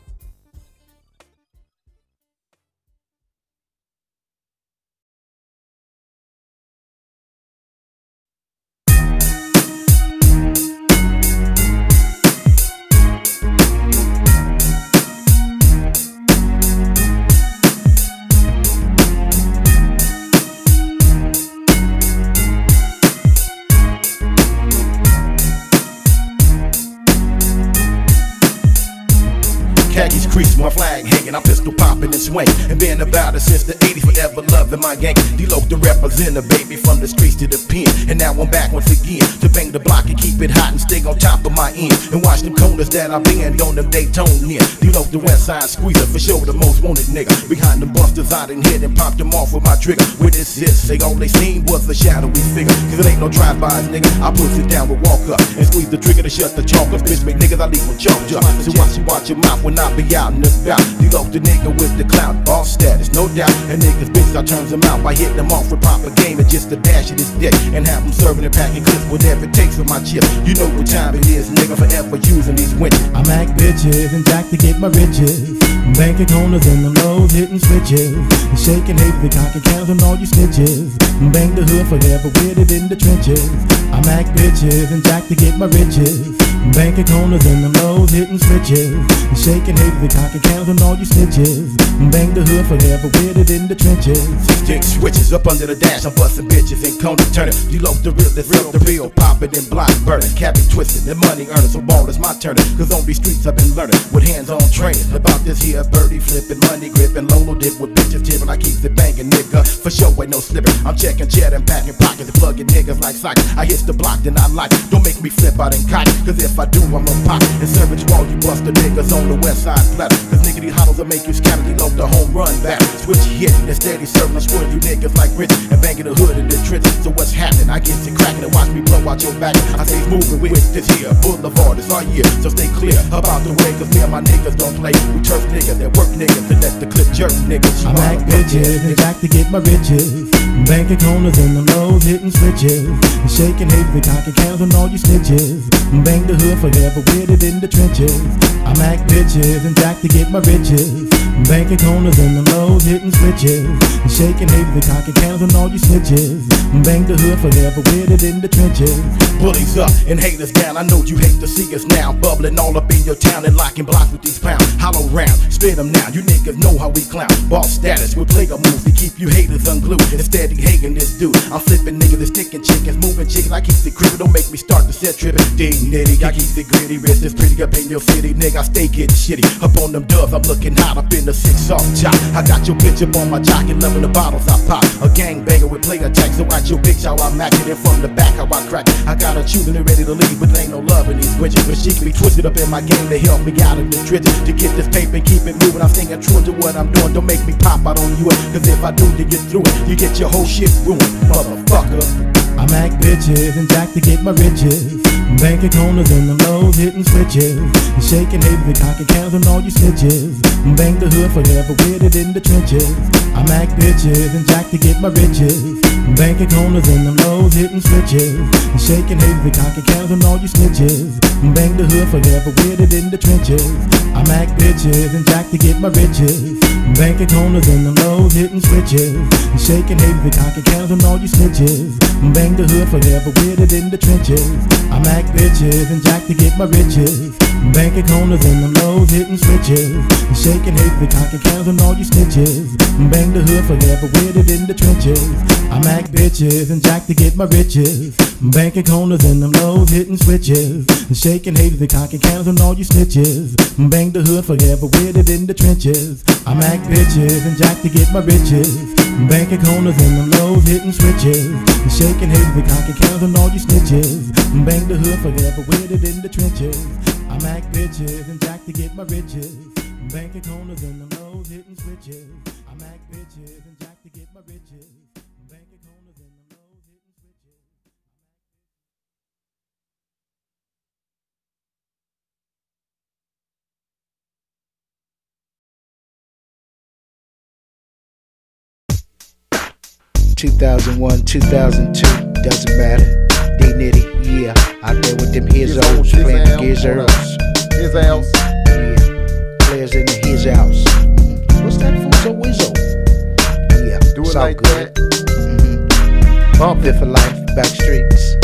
Khakis crease, my flag hanging, I'm pistol popping and swing. And been about it since the 80s, forever loving my gang. D-Loke the representative, baby, from the streets to the pen. And now I'm back once again to bang the block and keep it hot and stay on top of my end. And watch them corners that I bend on them Daytonian. D-Loke the west side squeezer, for sure the most wanted nigga. Behind the busters I done hit and popped them off with my trigger. With this hit, say all they seen was a shadowy figure. Cause it ain't no drive-bys, nigga, I push it down with walk up. And squeeze the trigger to shut the chalk up. Bitch, make niggas I leave with chalk up. So watch your mouth when I be out and about. D-Loke the nigga with the clout, all status, no doubt. And niggas bitches, I turns them out by hitting them off with proper game and just a dash of this dick. And have them serving and packing clips, whatever it takes for my chips. You know what time it is, nigga, forever using these winches. I mac bitches and jack to get my riches. I'm banking corners and them lows, hitting switches. I'm shaking hatefully, cocking cows on all you snitches. I'm bang the hood forever with it in the trenches. I mac bitches and jack to get my riches. I'm banking corners and them lows, hitting switches. I'm shaking the cocky cows and all you snitches. Bang the hood forever with it in the trenches. Stick switches up under the dash, I'm busting bitches and cone turning. D-Loke the real, that's real, the real, popping and block burning. Capping twisting and money earning, so ball is my turning. Cause on these streets I've been learning with hands on training. About this here birdie flipping, money gripping, Lolo dip with bitches tipping. I keep it banging, nigga, for sure ain't no slipping. I'm checking, chatting, packing pockets and plugging niggas like socks. I hit the block, then I like it. Don't make me flip out and cock, cause if I do, I'm a pop. And savage while you bust the niggas on the west side. Cause nigga, these hollows will make you scatter. D-Loke the home run back. Switchy hitting, that's steady serving. I'm screwing you niggas like Rich and banging the hood in the trenches. So what's happening? I get you cracking and watch me blow out your back. I say moving with this here boulevard is all year. So stay clear about the way, cause me and my niggas don't play. We turf niggas that work niggas and let the clip jerk niggas. I like bitches and back to get my riches. Banking corners and them lows, hitting switches. And shaking hatefully, cocking cows on all you snitches. Bang the hood forever with it in the trenches. I mac bitches and jack to get my riches. Banking corners and them lows, hitting switches. And shaking hatefully, cocking cows on all you snitches. Bang the hood forever with it in the trenches. Bullies up and haters down, I know you hate to see us now. Bubbling all up in your town and locking blocks with these pounds. Hollow rounds, spit them now, you niggas know how we clown. Ball status, we play our moves to keep you haters unglued. Instead of hating this dude, I'm flipping niggas and sticking chickens, moving chickens. I keep the crib, don't make me start to set tripping. Deetnitty, I keep the gritty, wrist is pretty up in your city. Nigga, I stay getting shitty. Up on them doves, I'm looking hot up in the 6 off chop. I got your bitch up on my jock and loving the bottles I pop. A gangbanger with play attacks, so watch your bitch how I mack it. And from the back how I crack it. I got her chewing and ready to leave, but there ain't no love in these witches. But she can be twisted up in my game to help me out of the trenches. To get this paper and keep it moving, I'm staying true to what I'm doing. Don't make me pop out on you, cause if I do, you get through it. You get your whole shit ruined, motherfucker. I mac bitches and jack to get my riches. I'm banking corners and I'm lows hitting switches. I'm shaking heads and cocking cans on all you snitches. I'm bang the hood forever with it in the trenches. I mac bitches and jack to get my riches. I'm banking corners and I'm lows hitting switches. I'm shaking heads and cocking cans on all you snitches. I'm bang the hood forever with it in the trenches. I mac bitches and jack to get my riches. I'm banking corners and I'm lows hitting switches. I'm shaking heads and cocking cans on all you snitches. I'm bang the hood forever with it in the trenches. I mac bitches and jack to get my riches. I'm banking corners and I'm lows hitting switches. I'm shaking heads and cocking cans on all you snitches. I'm bang the hood forever with it in the trenches. I mac bitches and jack to get my riches. I'm banking corners and I'm lows hitting switches. I'm shaking heads and cocking cans on all you snitches. I'm bang the hood forever with it in the trenches. I mac bitches and jack to get my riches. I'm banking corners and I'm lows hitting switches. I'm shaking heads and cocking cans on all you snitches. I'm bang the hood forever with it in the trenches. I mac bitches and jack to get my riches. I'm banking corners and I'm lows hitting switches. I mac bitches and jack to get my riches. '2001, '2002, doesn't matter. Deetnitty, yeah, out there with them his-ohs, playing the gizzards. His-ohs. Yeah, players in the his-house. What's that for? So Izzo. Yeah, do it like good. That. Fit 4 life, back streets.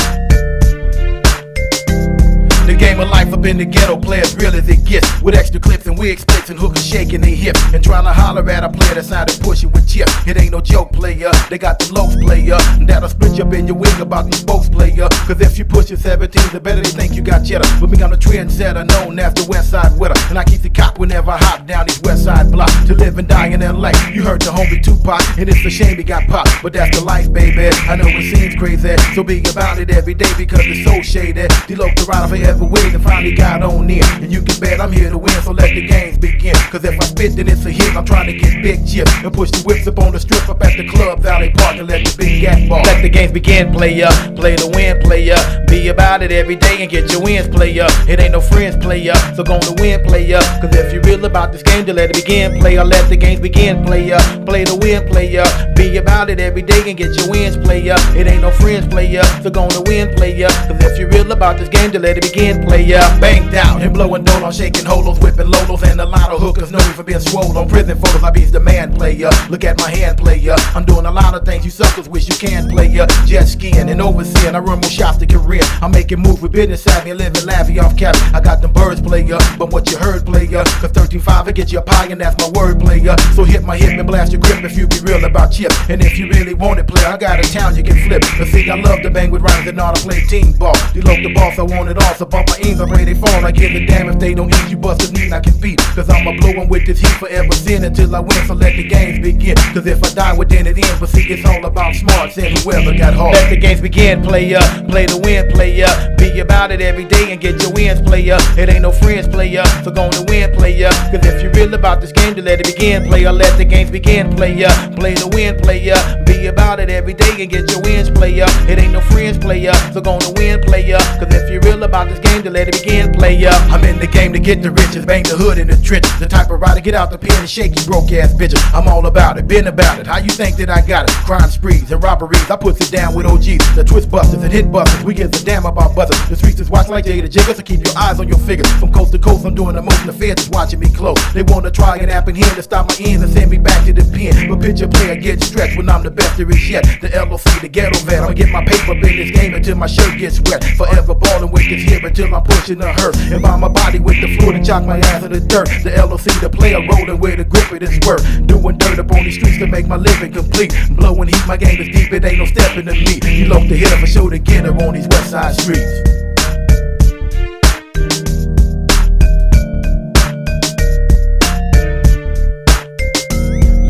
The game of life up in the ghetto, play as real as it gets. With extra clips and wig splits and hookers shaking their hips. And trying to holler at a player that sounded pushing with chips. It ain't no joke, player. They got the low player. And that'll split you up in your wig about them spokes, player. Cause if you push your 17, the better they think you got cheddar. But me, I'm the trendsetter, known as the Westside Wetter. And I keep the cop whenever I hop down these Westside blocks. To live and die in L.A. You heard the homie Tupac. And it's a shame he got popped. But that's the life, baby. I know it seems crazy. So be about it every day because it's so shaded. D-Loke the rider forever. And finally got on in. And you can bet I'm here to win, so let the games begin. Cause if I spit then it's a hit, I'm trying to get big chips. And push the whips up on the strip up at the club, Valley Park, and let the big gas ball. Let the games begin, player. Play to win, player. Be about it every day and get your wins, player. It ain't no friends, player. So go on to win, player. Cause if you're real about this game, then let it begin, player. Let the games begin, player. Play to win, player. Be about it every day and get your wins, player. It ain't no friends, player. So go on to win, player. Cause if you're real about this game, then let it begin, player. Banged out and blowing dolos, shaking holos, whipping lolos, and a lot of hookers know me for being swole on prison photos. I be the man, player. Look at my hand, player. I'm doing a lot of things you suckers wish you can, player. Jet skiing and overseeing, I run more shops to career. I'm making moves with business savvy and living lavish off cap. I got them birds, player, but what you heard, player. Cause 13-5 it gets you a pie and that's my word, player. So hit my hip and blast your grip if you be real about chip. And if you really want it, player, I got a town you can flip. But see, I love to bang with rhymes and all. I play team ball. You love the boss, I want it all. So bump my ears, I pray they fall. I give a damn if they don't eat. You bust a knee, I can beat. Cause I'ma blow 'em with this heat forever sin until I win. So let the games begin. Cause if I die, well then it ends. But see, it's all about smarts and whoever got hard. Let the games begin, player. Play to win, player. Be about it every day and get your wins, player. It ain't no friends, player. So go on to win, player. Cause if you're real about this game, then let it begin, player. Let the games begin, player. Play to win, player. Be about it every day and get your wins, player. It ain't no friends, player. So go on to win, player. Cause if you're real about this game, to let it begin, player. I'm in the game to get the riches, bang the hood in the trenches. The type of rider, get out the pen and shake you broke ass bitches. I'm all about it, been about it. How you think that I got it? Crime sprees and robberies, I puts it down with OGs. The twist busters and hit busters, we get the damn about buzzers. The streets is watched like they the jiggers, so keep your eyes on your figures. From coast to coast, I'm doing the most, and the feds is watching me close. They wanna try and happen here to stop my ends and send me back to the pen. But picture player get stretched when I'm the best there is yet. The LOC, the ghetto vet, I'ma get my paper in this game until my shirt gets wet. Forever balling with this here until I'm pushing the hurt. And by my body with the fluid and chalk my ass in the dirt. The LOC, the player rolling with a grip of this work. Doing dirt up on these streets to make my living complete. Blowing heat, my game is deep, it ain't no stepping to me. You love to hit up a show to get her on these Westside streets.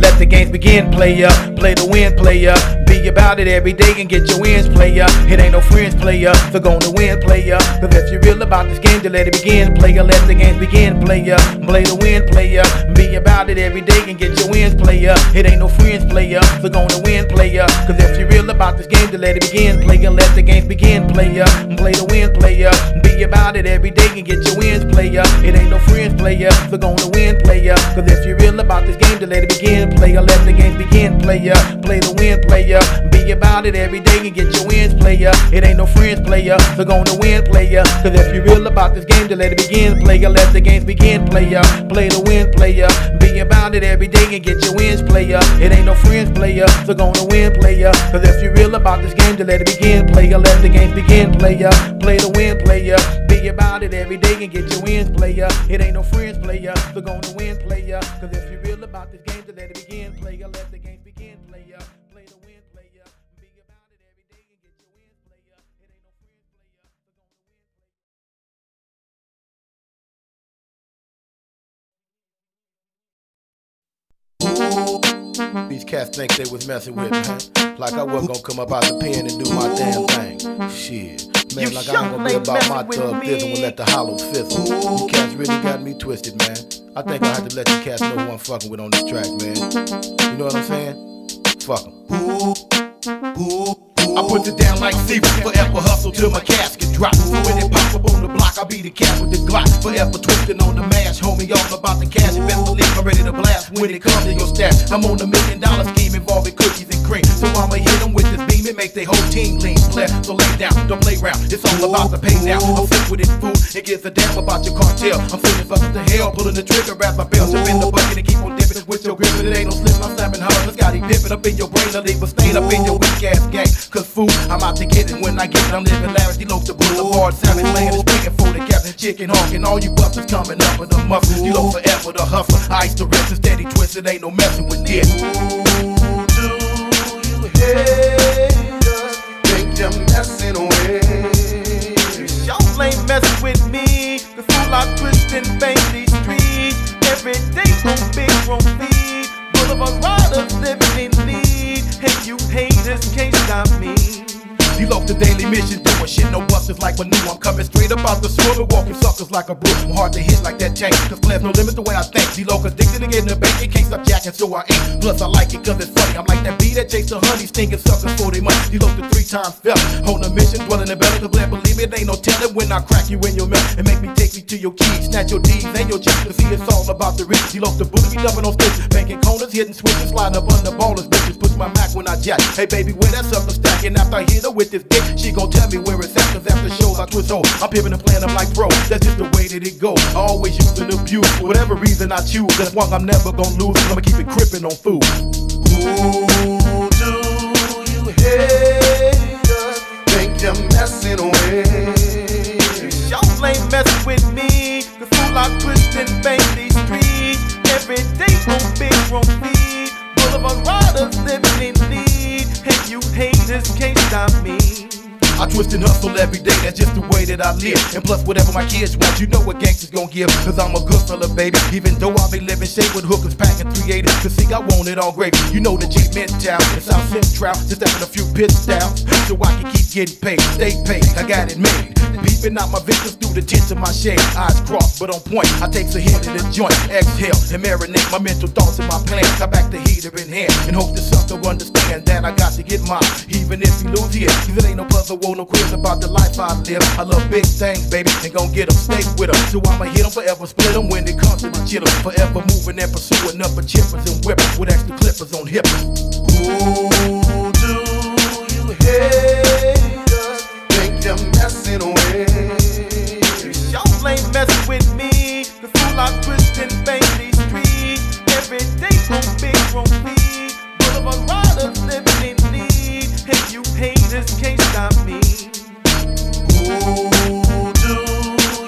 Let the games begin, player. Play to win, player. be about it every day and get your wins, player. It ain't no friends, player, so gonna win, player. Cause if you're real about this game, then let it begin, player. Let the games begin, player. Play to win, player. Be about it every day and get your wins, player. It ain't no friends, player, so gonna win, player. Cause if you're real about this game, then let it begin, player. Let the games begin, player. Play to win, player. Be about it every day and get your wins, player. It ain't no friends, player, so gonna win, player. Cause if you're real about this game, then let it begin, player. Let the games begin, player. Play to win, player. Be about it every day and get your wins, player. It ain't no friends, player, so gonna win, player. Cause if you're real about this game, then let it begin, player. Let the games begin, player. Play to win, player. Be about it every day and get your wins, player. It ain't no friends, player, so gonna win, player. Cause if you're real about this game, then let it begin, player. Let the games begin, player. Play to win, player. Be about it every day and get your wins, player. It ain't no friends, player, so gonna win, player. Cause if you're real about this game, then let it begin, player. Let the games begin, player. Play to win, player. Be about it every day and get your wins, player. It ain't no friends, player, so gonna win, player. These cats think they was messing with me. Like I wasn't gonna come up out the pen and do my damn thing. Shit. Man, like I ain't gonna be about my thug fizzle and let the hollows fizzle. You cats really got me twisted, man. I think I had to let you cats know who I'm fucking with on this track, man. You know what I'm saying? Fuck 'em. I put it down like zebra, forever hustle till my casket drops. So when it pops up on the block, I be the cat with the Glock. Forever twisting on the mash, homie, all about the cash. And best believe I'm ready to blast when it comes to your stash. I'm on $1 million scheme involving cookies and cream. So I'ma hit them with this beam and make they whole team lean. Flare, so lay down, don't play round. It's all about the pay now. I'm sick with this food, it gives a damn about your cartel. I'm sitting fucking to hell, pulling the trigger, wrap my belt. Jump in the bucket and keep on dipping with your grip. It ain't no slip, I'm slapping hard. It's got it pippin' up in your brain, I leave a stain up in your weak ass gang. Food, I'm out to get it. When I get it, I'm living lavish. You look the boulevard, salmon land is picking for the captain, chicken honking. All you busters coming up with the muffin. You look forever the hustler. Ice the rest and steady twist. It ain't no messing with this. Do you hate us? Think you're messing with? You sure ain't messing with me. The fool I twist and bang these streets. Every day on big road feed. Boulevard riders living in lead. And you haters can't stop me. You love the daily mission, doing shit, no busters like Manu. I'm coming straight up out the swimming, walking suckers like a brook. I'm hard to hit like that tank, cause there's no limit the way I think. D-Lo addicted to getting the bank, it can't stop jacking, so I ain't. Plus I like it cause it's funny, I'm like that bee that chased the honey, stinking suckers for they money. You love the 3 times fell, on a mission, dwelling in belly, cause believe it, ain't no telling when I crack you in your mouth. And make me take me to your keys, snatch your D's and your cheeks, cause see it's all about the riches. You love the booty, be dumping on sticks, banking corners, hitting switches, sliding up under ballers, bitches, push my Mac when I jack. Hey baby, where that sucker stacking? After I hit her with this dick, she gon' tell me where it's at, cause after shows I twist old. I'm pimping and playing up like bro, that's just the way that it go. I always use and abuse, for whatever reason I choose. That's one I'm never gon' lose, I'ma keep it crippin' on food. Ooh, do you hate us? Think you're messing away? You sure ain't messing with me. The fool I twist and bang these streets. Every day on big road feed. Boulevard riders living in need. And you haters can't stop me. I twist and hustle every day, that's just the way that I live. And plus whatever my kids want, you know what gangsters gon' give. Cause I'm a good fella, baby, even though I be living shade with hookers packing 380s. Cause see, I want it all great. You know the G mentality, it's South Central, just having a few pit downs. So I can keep getting paid, stay paid, I got it made. Beeping out my victims through the tint of my shade. Eyes crossed, but on point, I take a hit of the joint. Exhale and marinate my mental thoughts and my plans. I back the heater in hand and hope the sucker understand that I got to get mine, even if he lose here. Cause it ain't no puzzle, no quiz about the life I live. I love big things, baby, and gon' get them, stay with them. So I'ma hit them, forever split them when it comes to my chillin'. Forever moving and pursuing up a chippers and whippers with extra clippers on hippers. Ooh, do you hate us? Think you're messing away? You sure ain't messing with me. The fool I twist and bang these streets. Every day on big road weed. Boulevard riders living in need. And you haters can't stop me. Ooh, do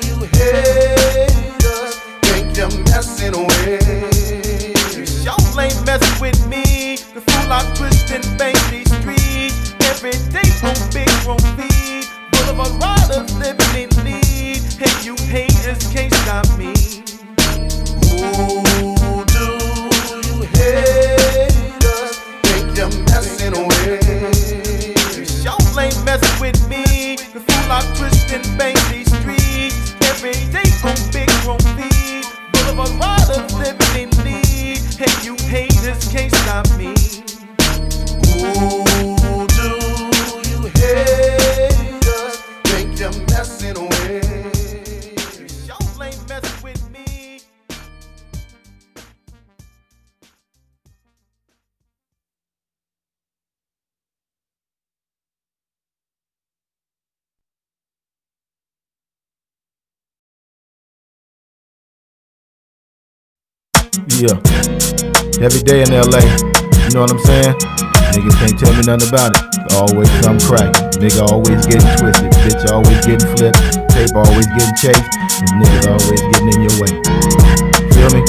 you hate us? Think you're messing away? You sure ain't messing with me. The fool I twist and messing with me, cause I like Christian bang these streets. Every day from big from me, full of a lot of living in need. Hey, you haters can't stop me. Ooh, do you hate us? Think you're messing away. Yeah, every day in L.A., you know what I'm saying? Niggas can't tell me nothing about it. Always some crack, nigga always getting twisted, bitch always getting flipped, tape always getting chased, and niggas always getting in your way. Feel me?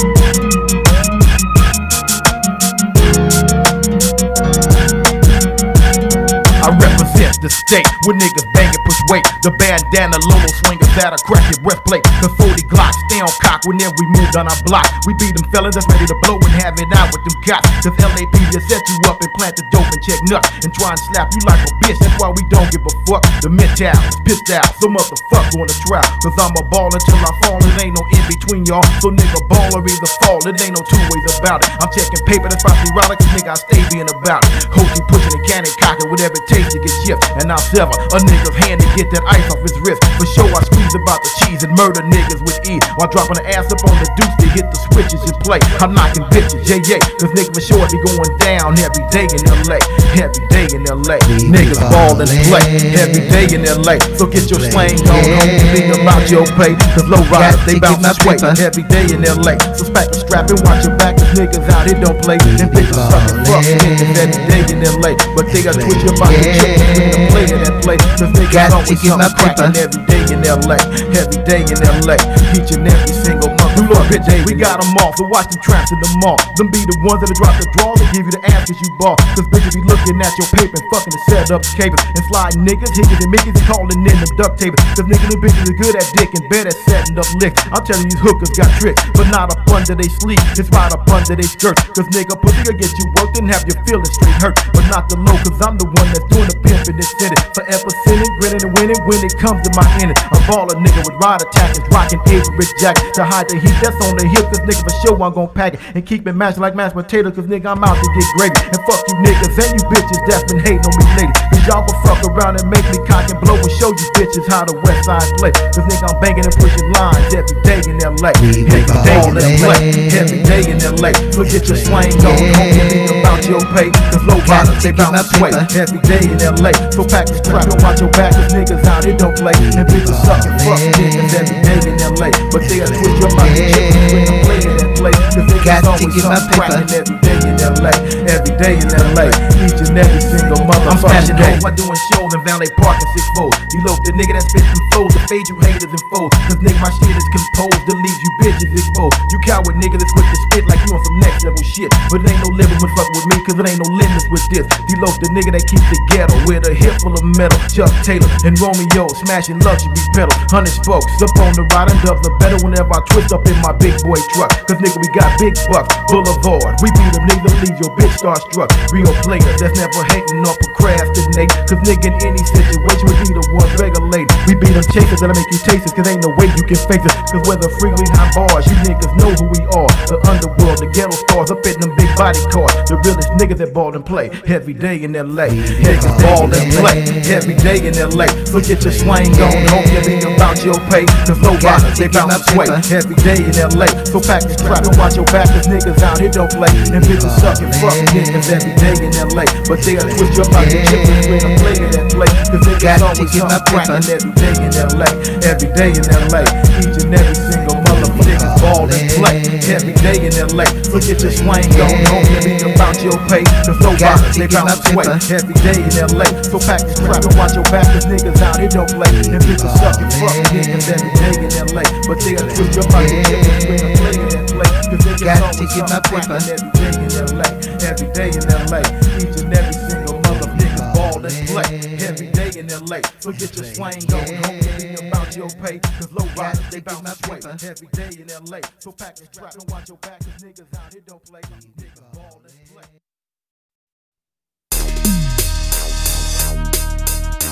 I represent the state with niggas banging, push weight. The bandana Lolo swingers that'll crack your breastplate. The 40 Glocks stay on cock whenever we move down our block. We beat them fellas that's ready to blow and have it out with them cops. The L.A.P. will set you up and plant the dope and check nuts and try and slap you like a bitch. That's why we don't give a fuck. The mental is pissed out, so motherfucker on the trial. Cause I'm a baller till I fall, it ain't no in between y'all. So nigga ball or either fall, it ain't no two ways about it. I'm checking paper, that's probably right, cause nigga I stay being about it. Hosey pushing the cannon cocking with every taste to get shipped. And I'll sever a nigga's hand to get that ice off his wrist. For sure I squeeze about the cheese and murder niggas with ease, while dropping the ass up on the deuce to hit the switches and play. I'm knocking bitches, yeah, yeah, cause niggas for sure be going down every day in L.A. Every day in L.A. Niggas ball and play every day in L.A. So get your slang on, don't think about your pay, cause low riders they bounce this way every day in L.A. So smack your strap and watch your back, cause niggas out here don't play. Them bitches suckin' fuck niggas every day in L.A. But they got twitch about the tricks between the play and that play, cause niggas always something crackin' every day in L.A. Every day in L.A. Each and every single month. You look, bitch, we got them all, so watch them traps in the mall. Them be the ones that'll drop the draw, they give you the ass cause you ball. Cause bitches be looking at your paper and fucking the setup capers, and sliding niggas, hickeys and mickeys and calling in them duct tapers. Cause niggas and bitches are good at dick and bad at setting up licks. I'm telling you, these hookers got tricks, but not up under they sleeve, it's right up under they skirts. Cause nigga, pussy will get you worked and have your feelings straight hurt. But not the low, cause I'm the one that's doing the pimp in this city. Forever sinning, grinning and winning when it comes to my inning. A baller nigga with ride attackers, rocking Average Jack to hide the heat that's on the hip. Cause nigga for sure I'm gon' pack it and keep it matched like mashed potatoes. Cause nigga I'm out to get gravy, and fuck you niggas and you bitches that's been hating on me lately. Cause y'all gon' fuck around and make me cock and blow and show you bitches how the West Side play. Cause nigga I'm banging and pushing lines every day in L.A. Every day in L.A. Every day in L.A. Look at your slang on, don't think about your pay, cause low bottoms they bounce sway. Every day in L.A. So pack this crap and watch your back, cause niggas out here don't play. And bitches suckin' fuck niggas every day in L.A. But they are twist your mind and chicken when I'm playing that play. Cause they got always something crackin' every day in L.A. Every day in L.A. Each and every single motherfucker. I'm smashing hoes by doing shows in Valley Park and 6-4. You loaf the nigga that spits some flows to fade you haters and foes. Cause nigga my shit is composed to leave you bitches exposed. You coward nigga that's quick to spit like you on some next level shit. But it ain't no living when fuck with me, cause it ain't no limits with this. You loaf the nigga that keeps the ghetto with a hip full of metal. Chuck Taylor and Romeo smashing luxury pedal. 100 spokes up on the ride and dubs are better whenever I twist up in my big boy truck. Cause nigga we got big bucks, boulevard. We beat them nigga, leave your bitch starstruck. Real players that's never hating or procrastinate. Cause nigga in any situation we be the ones regulated. We beat them chasers that'll make you taste it, cause ain't no way you can face us. Cause whether freely high bars, you niggas know who we are. The underworld, the ghetto stars up in them big body cars. The realest niggas that ball and play every day in L.A. Niggas ball and play every day in L.A. So get your slang on, don't you think about your pay. Cause low bottoms, they bounce sway every day in L.A. So pack this crap and watch your back, cause niggas out here don't play. And bitches suckin' fuck niggas every day in L.A. But they are twist up like the chickens when I'm playing that play. Cause niggas always come crackin' every day in L.A. Every day in L.A. Each and every single motherfucker ball and play every day in L.A. So get your slang on, don't you think about your pay. Cause low bottoms, they bounce sway every day in L.A. So pack this crap and watch your back, cause niggas out here don't play. And bitches suckin' fuck niggas every day in L.A. But they are twist up like the chickens when I'm playing that play. Cause niggas always come crackin' every day in L.A. Every day in L.A. Each and every single motherfucker ball and play every day in L.A. So get your slang on, don't you think about your pay, cause low riders they bounce my sway every day in L.A. So pack this crap and watch your back, cause niggas out here don't play. Niggas ball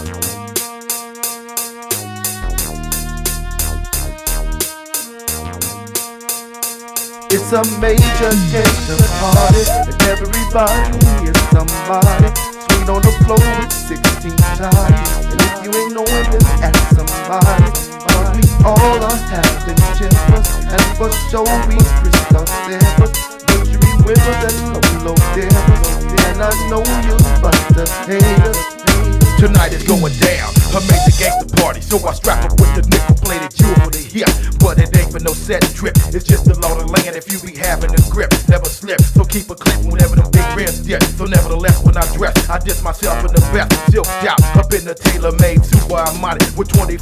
and play. It's a major gangster party, and everybody is somebody. Swing on the floor with 16 shots, and if you ain't knowing this, ask somebody. But we all are having chippers, and for sure we crystal sippers, luxury whippers and low dippers. And I know you bust the haters. Tonight is going down, a major gangster party, so I strap up with the nickel-plated jewel for the hip. But it ain't for no set trip, it's just the law of the land. If you be having a grip, never slip, so keep a clip whenever them big rims dip. So nevertheless, when I dress, I diss myself in the best, silked out, up in the tailor-made super Armani, with $2,500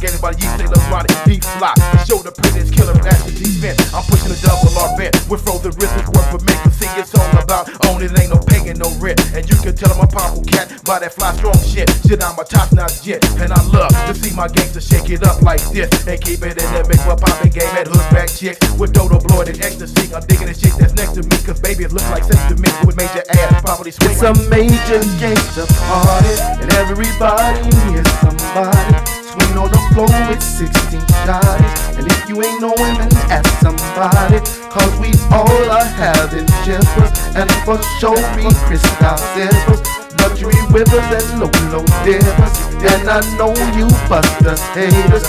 gained by Yves Saint Laurent. He fly, show the prettiest killer at the defense. I'm pushing a double R bent, with frozen wrists worth for me. See, it's all about own it, ain't no paying no rent. And you can tell I'm a powerful cat by that fly. Strong shit, I'm a top notch jet, and I love to see my gangster shake it up like this and keep it in the mix while poppin' game at hoodback chicks with dodo blood and ecstasy. I'm digging the shit that's next to me, cause baby it looks like sex to me with major ass probably swing. It's a major gangster party, and everybody is somebody. Swing on the floor with 16 shotties, and if you ain't knowing, then ask somebody. Cause we all are having chippers, and for sure we crystal zippers, luxury whippers and low dippers. And I know you busters haters.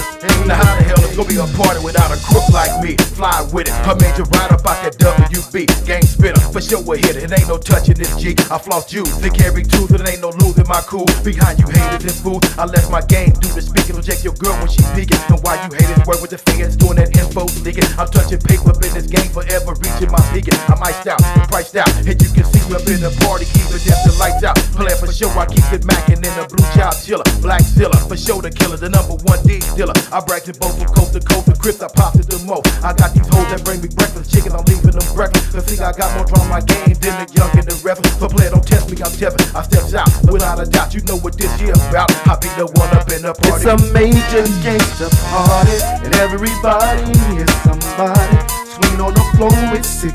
Now how the hell is gonna be a party without a crook like me? Fly with it, a major ride about that W.B. Gang spinner, for sure we're hit it. Ain't no touching this G, I floss you. They carry tools, and ain't no losing my cool. Behind you haters and fools, I let my game do the speaking. Reject your girl when she peeking, and why you haters work with the fans doing that info leaking. I'm touching paper in this game, forever reaching my peak. I'm iced out, priced out, and you can see we're in the party, keep the depth of lights out. Plan for sure, I keep it mackin' in a blue child chiller, black zilla, for sure the killer, the #1 D dealer. I bracket both from coast to coast, the Crips I popped it the most. I got these hoes that bring me breakfast, chicken, I'm leaving them breakfast. Cause see, I got more drama game than the young and the ref. So player, don't test me, I'm Devin. I steps out without a doubt, you know what this year about. I be the one up in the party. It's a major gangster party, and everybody is somebody. Swing on the floor with 16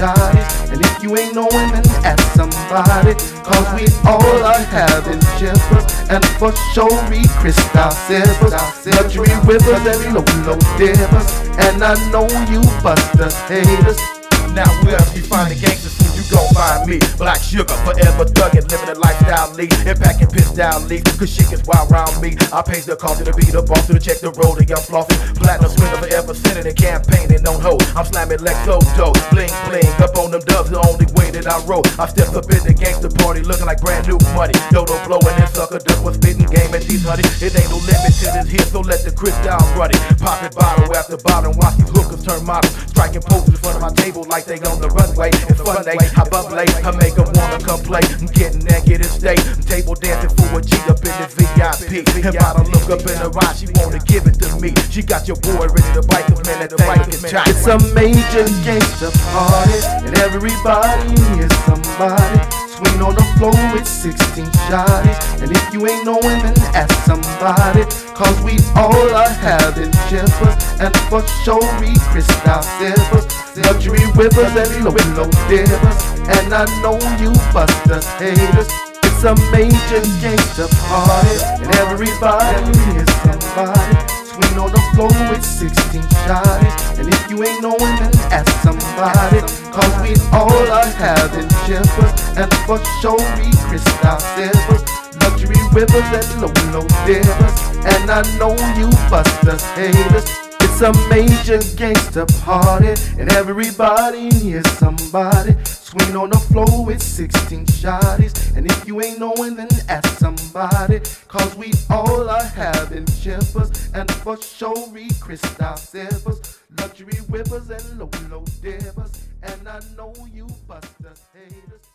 shotties, and if you ain't knowing, then ask somebody. Cause we all are having chippers, and for sure we crystal zippers, luxury whippers and low dippers. And I know you busters haters. Now wherever you find the gangsters, you gon' find me. Black sugar, forever thuggin', living a lifestyle lead, impacting piss down leaves, cause shit gets wild round me. I pay the cost to be the boss, to check the road, and I'm flossing. Platinum swindler forever sitting and campaigning on hold. I'm slamming Lexo dough, bling bling, up on them dubs, the only way that I roll. I stepped up in the gangster party, looking like brand new money. Dodo blowing and sucker duck was spitting game at these honey. It ain't no limit to this here, so let the crystal run it. Popping bottle after bottle, watch these hookers turn models, striking poses in front of my table like they on the runway. It's fun day, I bump late, I make them wanna come play. I'm getting naked and stay. I'm table dancing for a G up in the V.I.P. And by the look up in her eye, she wanna give it to me. She got your boy ready to bite the man at the bike is tight. It's a major gangster party, and everybody is somebody. Swing on the floor with 16 shotties, and if you ain't knowing, then ask somebody. Cause we all are having chippers, and for sure we crystal zippers, luxury whippers and low dippers. And I know you busters haters. It's a major gangster party, and everybody is somebody. Swing on the floor with 16 shotties, and if you ain't knowing, then ask somebody. Cause we all are having chippers, and for sure we crystal zippers, luxury whippers and low dippers. And I know you busters haters. It's a major gangster party, and everybody is somebody. Swing on the floor with 16 shotties, and if you ain't knowing, then ask somebody. Cause we all are having chippers, and for sure we crystal zippers, luxury whippers and low dippers. And I know you busters haters.